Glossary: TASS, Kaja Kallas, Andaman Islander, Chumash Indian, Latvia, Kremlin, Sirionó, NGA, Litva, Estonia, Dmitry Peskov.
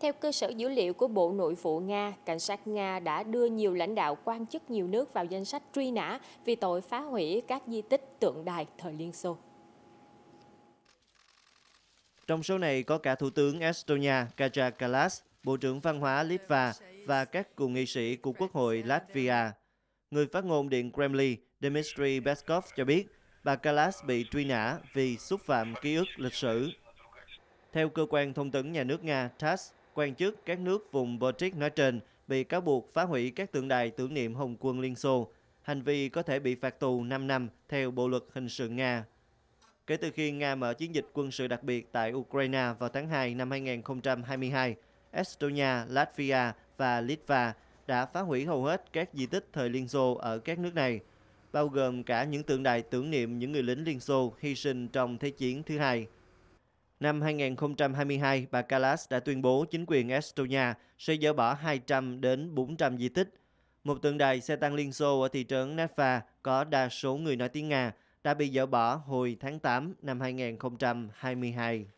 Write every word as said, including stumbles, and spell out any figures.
Theo cơ sở dữ liệu của Bộ Nội vụ Nga, cảnh sát Nga đã đưa nhiều lãnh đạo quan chức nhiều nước vào danh sách truy nã vì tội phá hủy các di tích tượng đài thời Liên Xô. Trong số này có cả Thủ tướng Estonia Kaja Kallas, Bộ trưởng Văn hóa Litva và các cựu nghị sĩ của Quốc hội Latvia. Người phát ngôn Điện Kremlin Dmitry Peskov cho biết bà Kallas bị truy nã vì xúc phạm ký ức lịch sử. Theo cơ quan thông tấn nhà nước Nga TASS, quan chức các nước vùng Baltic nói trên bị cáo buộc phá hủy các tượng đài tưởng niệm Hồng quân Liên Xô. Hành vi có thể bị phạt tù năm năm theo Bộ luật hình sự Nga. Kể từ khi Nga mở chiến dịch quân sự đặc biệt tại Ukraine vào tháng hai năm hai nghìn không trăm hai mươi hai, Estonia, Latvia và Litva đã phá hủy hầu hết các di tích thời Liên Xô ở các nước này, bao gồm cả những tượng đài tưởng niệm những người lính Liên Xô hy sinh trong Thế chiến thứ hai. Năm hai nghìn không trăm hai mươi hai, bà Kallas đã tuyên bố chính quyền Estonia sẽ dỡ bỏ hai trăm đến bốn trăm di tích. Một tượng đài xe tăng Liên Xô ở thị trấn Litva có đa số người nói tiếng Nga đã bị dỡ bỏ hồi tháng tám năm hai nghìn không trăm hai mươi hai.